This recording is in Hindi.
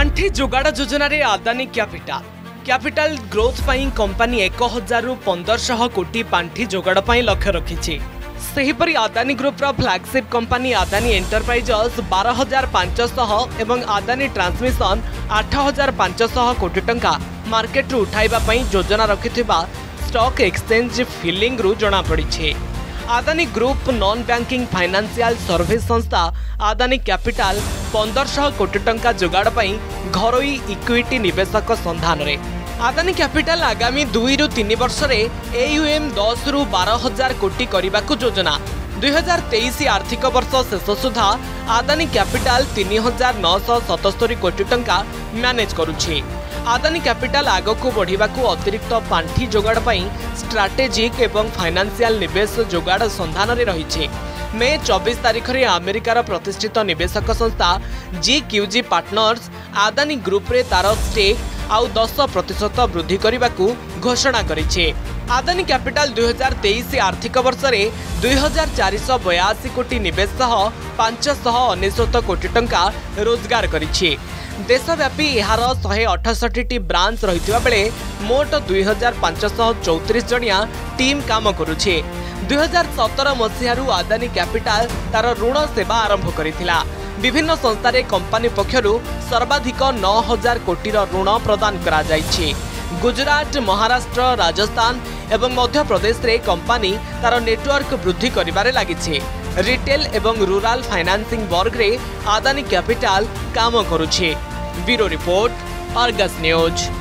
ପାଣ୍ଠି ଯୋଗାଣ ଯୋଜନାରେ ଆଦାନୀ କ୍ୟାପିଟାଲ କ୍ୟାପିଟାଲ ଗ୍ରୋଥ ପାଇଁ କମ୍ପାନୀ 1000ରୁ 1500 କୋଟି ପାଣ୍ଠି ଯୋଗାଣ ପାଇଁ ଲକ୍ଷ୍ୟ ରଖିଛି। ସେହିପରି ଆଦାନୀ ଗ୍ରୁପର ଫ୍ଲାଗସିପ୍ କମ୍ପାନୀ ଆଦାନୀ ଏଣ୍ଟରପ୍ରାଇଜେସ୍ 12500 ଏବଂ ଆଦାନୀ ଟ୍ରାନ୍ସମିଶନ୍ 8500 କୋଟି ଟଙ୍କା ମାର୍କେଟରୁ ଉଠାଇବା ପାଇଁ ଯୋଜନା ରଖିଥିବା ଷ୍ଟକ୍ ଏକ୍ସଚେଞ୍ଜ ଫିଲିଂରୁ ଜଣାପଡ଼ିଛି। Adani group non banking financial service संस्था आदानी कैपिटल 1500 कोटी टंका जोगाड़ पई घरोई इक्विटी निवेशक संधान रे आदानी कैपिटल आगामी 2 रु 3 वर्ष रे एयूएम 10 रु 12000 कोटी करबा को योजना। 2023 आर्थिक वर्ष शेष सुधा आदानी कैपिटल 3977 कोटी टंका मैनेज करूछि। आदानी कैपिटल आगकू बढ़िबाकू अतिरिक्त पांठी जोगाड़ पई स्ट्राटेजिक एवं फाइनेंशियल निवेश जोगाड़ संधान रे रहिछि। मे 24 तारीख रे अमेरिकार प्रतिष्ठित निवेशक संस्था जीक्यूजी पार्टनर्स आदानी ग्रुप रे तार स्टेक आउ 10% वृद्धि करबाकू घोषणा करिछि। आदानी कैपिटल 2023 आर्थिक वर्ष रे 2482 कोटी निवेश सह 599 कोटी टंका रोजगार करिछि। देशव्यापी एहार 168 ब्रांच रही बेले मोट 2534 जनिया टीम काम करुछे। 2017 मसीहारू आदानी कैपिटाल तार ऋण सेवा आरंभ करिथिला। विभिन्न संस्थारे कंपानी पक्षरू सर्वाधिक 9000 कोटी ऋण प्रदान करा जाइछि। गुजरात, महाराष्ट्र, राजस्थान एवं मध्य प्रदेश रे कंपानी तार नेटवर्क वृद्धि करिबारे लागिछि। रिटेल एवं रूरल फाइनेंसिंग वर्ग रे आदानी कैपिटल काम करुछि। Bureau report, Argus news.